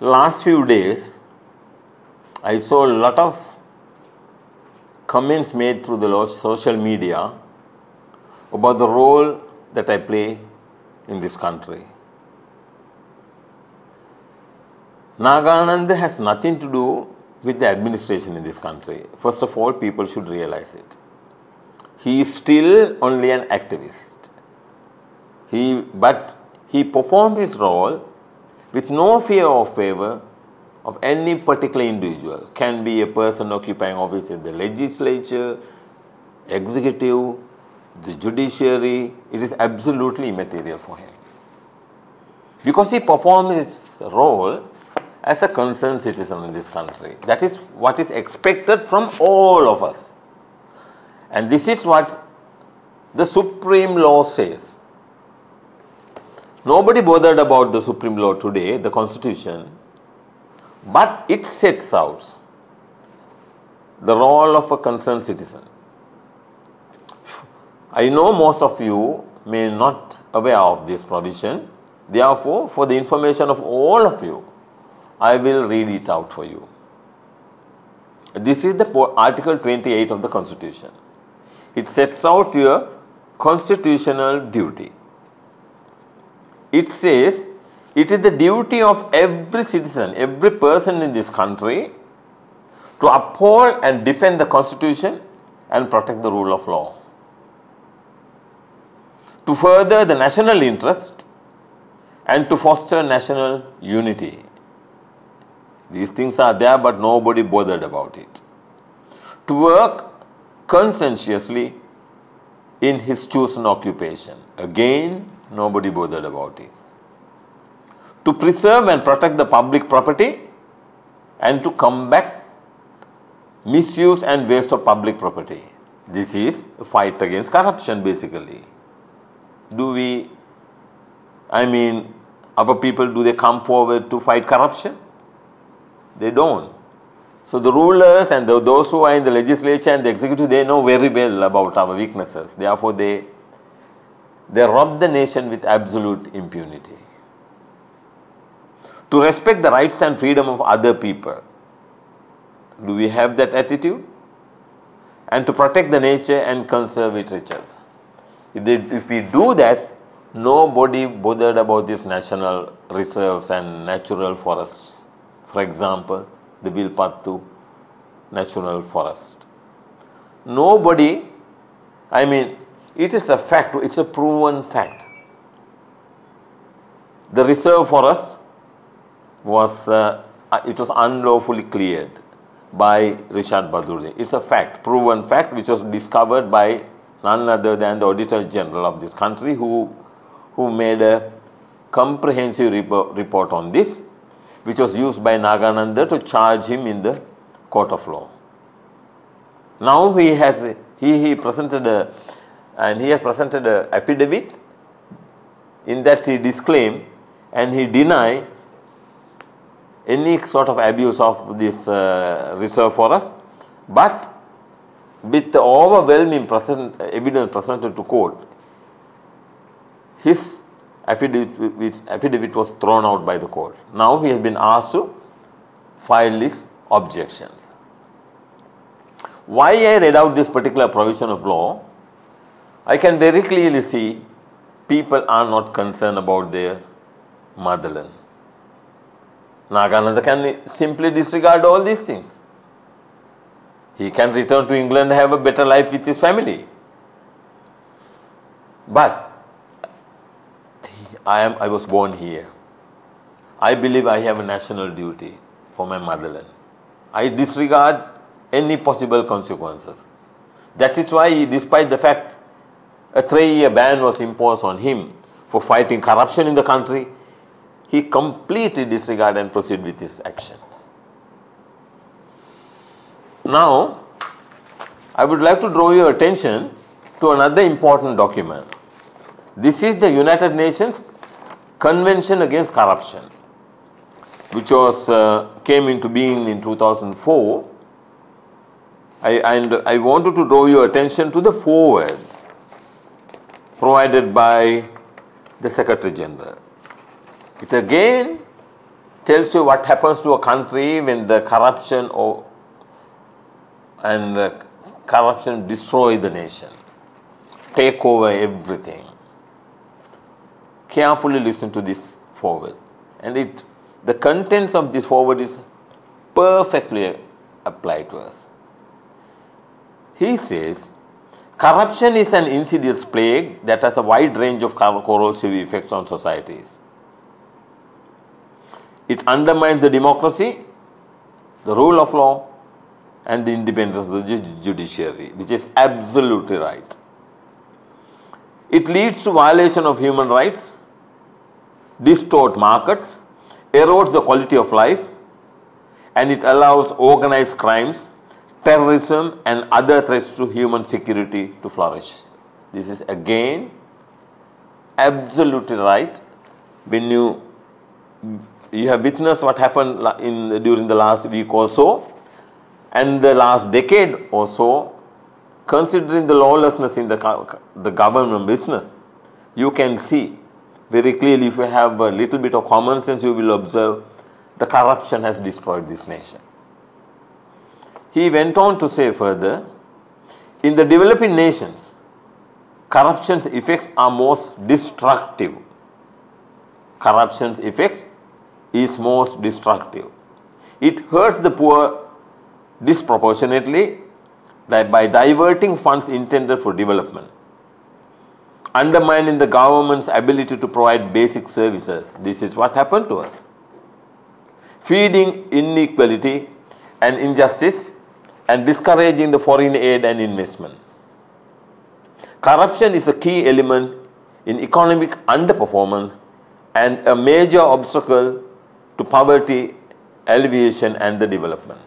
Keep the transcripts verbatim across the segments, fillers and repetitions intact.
last few days, I saw a lot of comments made through the social media about the role that I play in this country. Nagananda has nothing to do with the administration in this country. First of all, people should realize it. He is still only an activist. He, but he performs his role with no fear or favor of any particular individual. Can be a person occupying office in the legislature, executive, the judiciary. It is absolutely immaterial for him, because he performs his role as a concerned citizen in this country. That is what is expected from all of us. And this is what the Supreme Law says. Nobody bothered about the Supreme Law today, the Constitution, but it sets out the role of a concerned citizen. I know most of you may not be aware of this provision. Therefore, for the information of all of you, I will read it out for you. This is the Article twenty-eight of the Constitution. It sets out your constitutional duty. It says, it is the duty of every citizen, every person in this country, to uphold and defend the Constitution and protect the rule of law, to further the national interest and to foster national unity. These things are there, but nobody bothered about it. To work conscientiously in his chosen occupation. Again, nobody bothered about it. To preserve and protect the public property and to combat misuse and waste of public property. This is a fight against corruption, basically. Do we, I mean, our people, do they come forward to fight corruption? They don't. So the rulers and the, those who are in the legislature and the executive, they know very well about our weaknesses. Therefore, they, they rob the nation with absolute impunity. To respect the rights and freedom of other people. Do we have that attitude? And to protect the nature and conserve its riches. If, they, if we do that, nobody bothered about these national reserves and natural forests. For example, the Vilpattu National Forest. Nobody, I mean, it is a fact, it's a proven fact. The reserve forest was, uh, it was unlawfully cleared by Rishad Bathiudeen. It's a fact, proven fact, which was discovered by none other than the Auditor General of this country, who, who made a comprehensive rep- report on this, which was used by Nagananda to charge him in the court of law. Now he has he, he presented a and he has presented an affidavit in that he disclaimed and he denied any sort of abuse of this uh, reserve forest, but with the overwhelming present, evidence presented to court, his Affidavit, which affidavit was thrown out by the court. Now he has been asked to file his objections. Why I read out this particular provision of law, I can very clearly see people are not concerned about their motherland. Nagananda can simply disregard all these things. He can return to England and have a better life with his family. But I am. I was born here. I believe I have a national duty for my motherland. I disregard any possible consequences. That is why, despite the fact a three-year ban was imposed on him for fighting corruption in the country, he completely disregarded and proceeded with his actions. Now, I would like to draw your attention to another important document. This is the United Nations Convention Against Corruption, which was uh, came into being in two thousand four. I, and I wanted to draw your attention to the foreword provided by the Secretary General. It again tells you what happens to a country when the corruption or and uh, corruption destroy the nation, take over everything. Carefully listen to this foreword, and it the contents of this foreword is perfectly applied to us. He says, corruption is an insidious plague that has a wide range of corrosive effects on societies. It undermines the democracy, the rule of law, and the independence of the judiciary, which is absolutely right. It leads to violation of human rights, distorts markets, erodes the quality of life, and it allows organized crimes, terrorism, and other threats to human security to flourish. This is again absolutely right. When you you have witnessed what happened in during the last week or so, and the last decade or so, considering the lawlessness in the, the government business, you can see very clearly, if you have a little bit of common sense, you will observe the corruption has destroyed this nation. He went on to say further, in the developing nations, corruption's effects are most destructive. Corruption's effects is most destructive. It hurts the poor disproportionately by diverting funds intended for development, undermining the government's ability to provide basic services. This is what happened to us. Feeding inequality and injustice and discouraging the foreign aid and investment. Corruption is a key element in economic underperformance and a major obstacle to poverty alleviation and the development.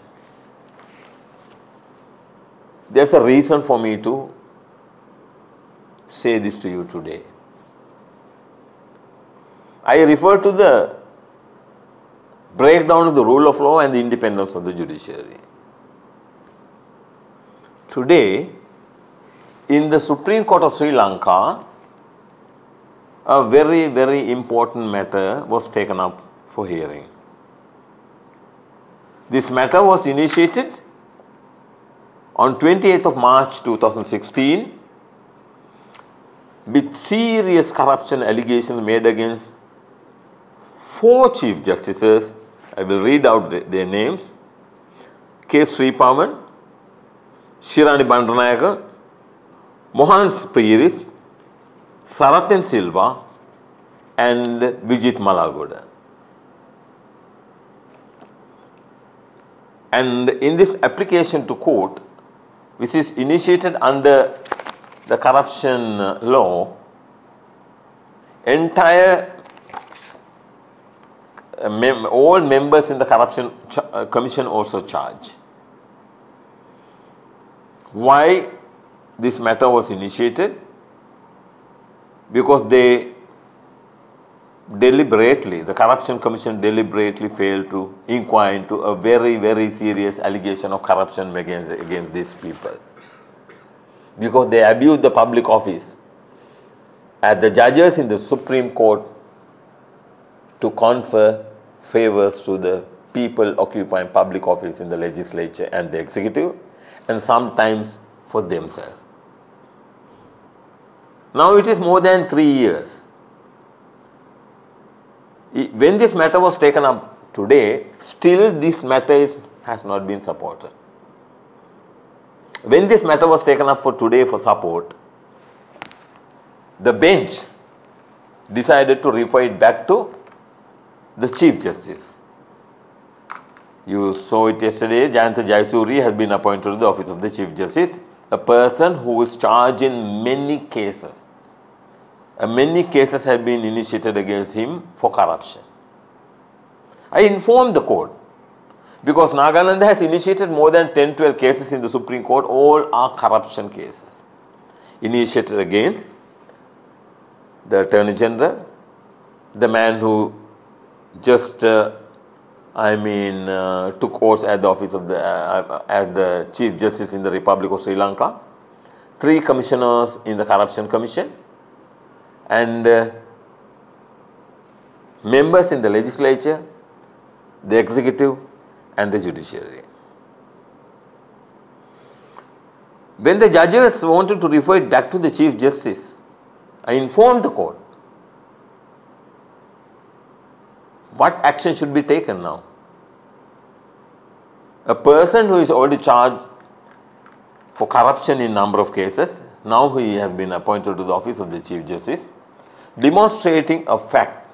There's a reason for me to say this to you today. I refer to the breakdown of the rule of law and the independence of the judiciary. Today, in the Supreme Court of Sri Lanka, a very, very important matter was taken up for hearing. This matter was initiated on twenty-eighth of March two thousand sixteen, with serious corruption allegations made against four Chief Justices. I will read out their names: K. Sri Pavan, Shirani Bandaranayaka, Mohan Spiris, Saratyan Silva, and Vijit Malagoda. And in this application to court, which is initiated under the corruption law, entire uh, mem all members in the corruption uh, commission also charge. Why this matter was initiated? Because they deliberately, the corruption commission deliberately failed to inquire into a very, very serious allegation of corruption against, against these people. Because they abused the public office as the judges in the Supreme Court to confer favors to the people occupying public office in the legislature and the executive, and sometimes for themselves. Now it is more than three years. When this matter was taken up today, still this matter is, has not been supported. When this matter was taken up for today for support, the bench decided to refer it back to the Chief Justice. You saw it yesterday, Jayanta Jaisuri has been appointed to the office of the Chief Justice, a person who is charged in many cases. Many cases have been initiated against him for corruption. I informed the court because Nagananda has initiated more than ten to twelve cases in the Supreme Court. All are corruption cases initiated against the Attorney General, the man who just, uh, I mean, uh, took oath at the office of the uh, as the Chief Justice in the Republic of Sri Lanka, three commissioners in the Corruption Commission, and uh, members in the legislature, the executive and the judiciary. When the judges wanted to refer it back to the Chief Justice, I informed the court what action should be taken now. A person who is already charged for corruption in number of cases, now he has been appointed to the office of the Chief Justice, demonstrating a fact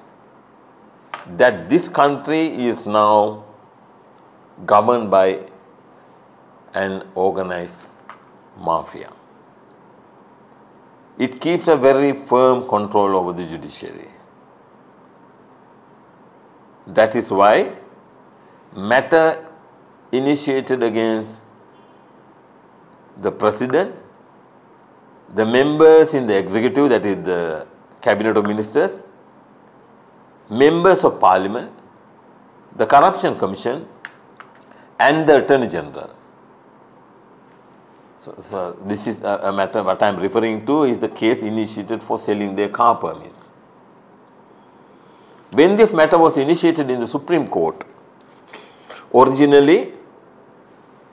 that this country is now governed by an organized mafia. It keeps a very firm control over the judiciary. That is why matter initiated against the president, the members in the executive, that is the cabinet of ministers, members of parliament, the Corruption Commission and the Attorney General. So, so this is a, a matter, what I am referring to is the case initiated for selling their car permits. When this matter was initiated in the Supreme Court, originally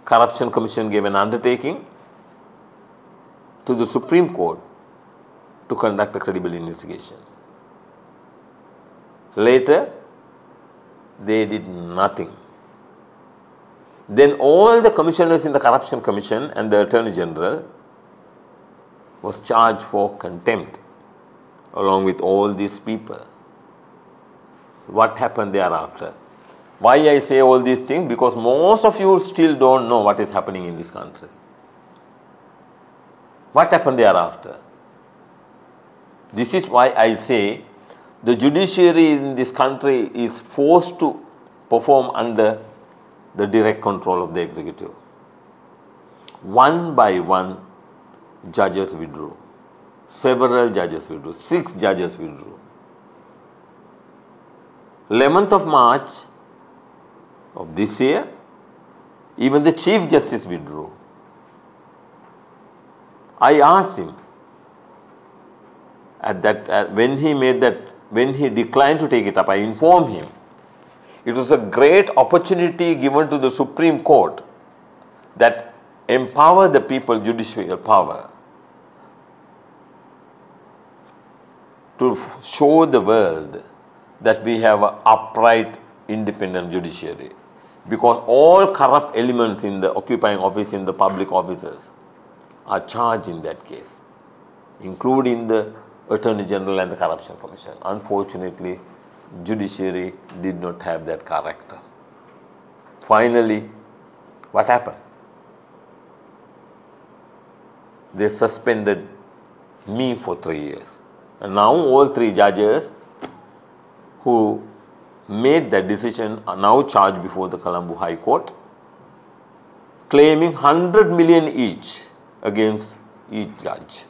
Corruption Commission gave an undertaking to the Supreme Court to conduct a credible investigation. Later, they did nothing. Then all the commissioners in the Corruption Commission and the Attorney General was charged for contempt along with all these people. What happened thereafter? Why I say all these things? Because most of you still don't know what is happening in this country. What happened thereafter? This is why I say the judiciary in this country is forced to perform under the direct control of the executive. One by one, judges withdrew. Several judges withdrew. Six judges withdrew. eleventh of March of this year, even the Chief Justice withdrew. I asked him at that uh, when he made that when he declined to take it up, I informed him it was a great opportunity given to the Supreme Court that empower the people, judicial power, to show the world that we have an upright, independent judiciary, because all corrupt elements in the occupying office, in the public offices, are charged in that case, including the Attorney General and the Corruption Commission. Unfortunately, judiciary did not have that character. Finally, what happened? They suspended me for three years. And now all three judges who made that decision are now charged before the Colombo High Court, claiming one hundred million each against each judge.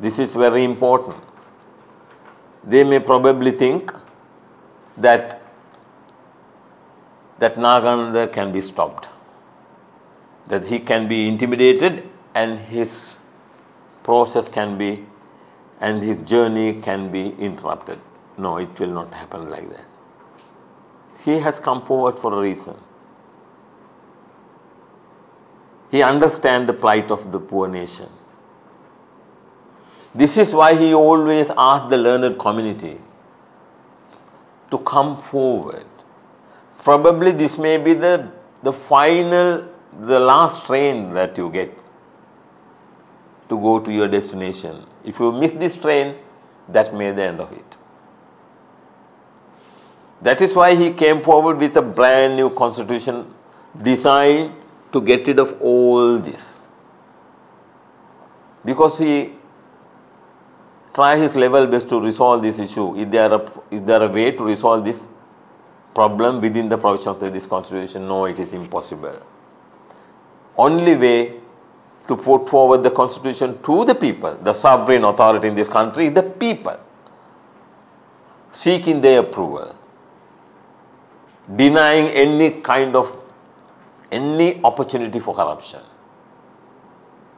This is very important. They may probably think that that Nagananda can be stopped, that he can be intimidated and his process can be and his journey can be interrupted. No, it will not happen like that. He has come forward for a reason. He understands the plight of the poor nation. This is why he always asked the learned community to come forward. Probably this may be the, the final, the last train that you get to go to your destination. If you miss this train, that may be the end of it. That is why he came forward with a brand new constitution designed to get rid of all this. Because he tried his level best to resolve this issue. Is there, a, is there a way to resolve this problem within the provision of this constitution? No, it is impossible. Only way to put forward the constitution to the people, the sovereign authority in this country, the people, seeking their approval, denying any kind of, any opportunity for corruption,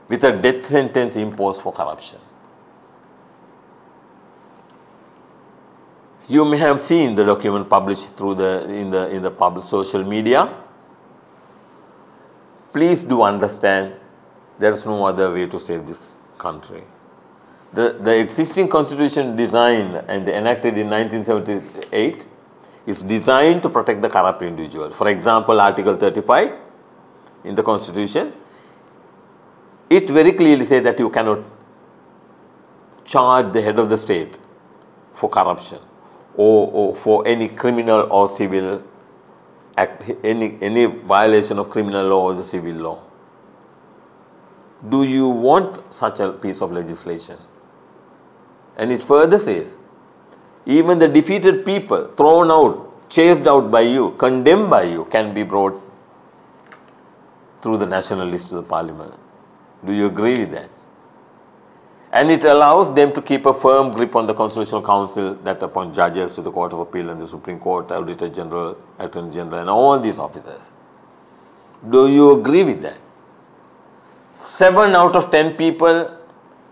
with a death sentence imposed for corruption. You may have seen the document published through the in the in the public social media. Please do understand, there is no other way to save this country. The, the existing constitution designed and enacted in nineteen seventy-eight is designed to protect the corrupt individual. For example, Article thirty-five in the constitution, it very clearly says that you cannot charge the head of the state for corruption or, or for any criminal or civil act, any, any violation of criminal law or the civil law. Do you want such a piece of legislation? And it further says, even the defeated people, thrown out, chased out by you, condemned by you, can be brought through the national list to the parliament. Do you agree with that? And it allows them to keep a firm grip on the Constitutional Council, that upon judges to the Court of Appeal and the Supreme Court, Auditor General, Attorney General, and all these officers. Do you agree with that? Seven out of ten people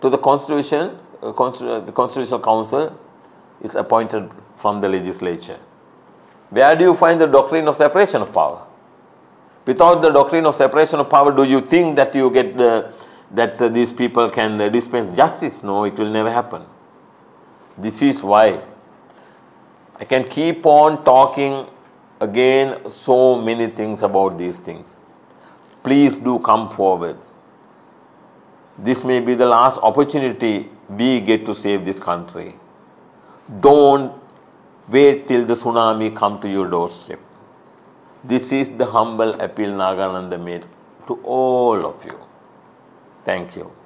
to the Constitution, uh, Constitu the Constitutional Council is appointed from the legislature. Where do you find the doctrine of separation of power? Without the doctrine of separation of power, do you think that you get uh, that uh, these people can uh, dispense justice? No, it will never happen. This is why I can keep on talking again so many things about these things. Please do come forward. This may be the last opportunity we get to save this country. Don't wait till the tsunami comes to your doorstep. This is the humble appeal Nagananda made to all of you. Thank you.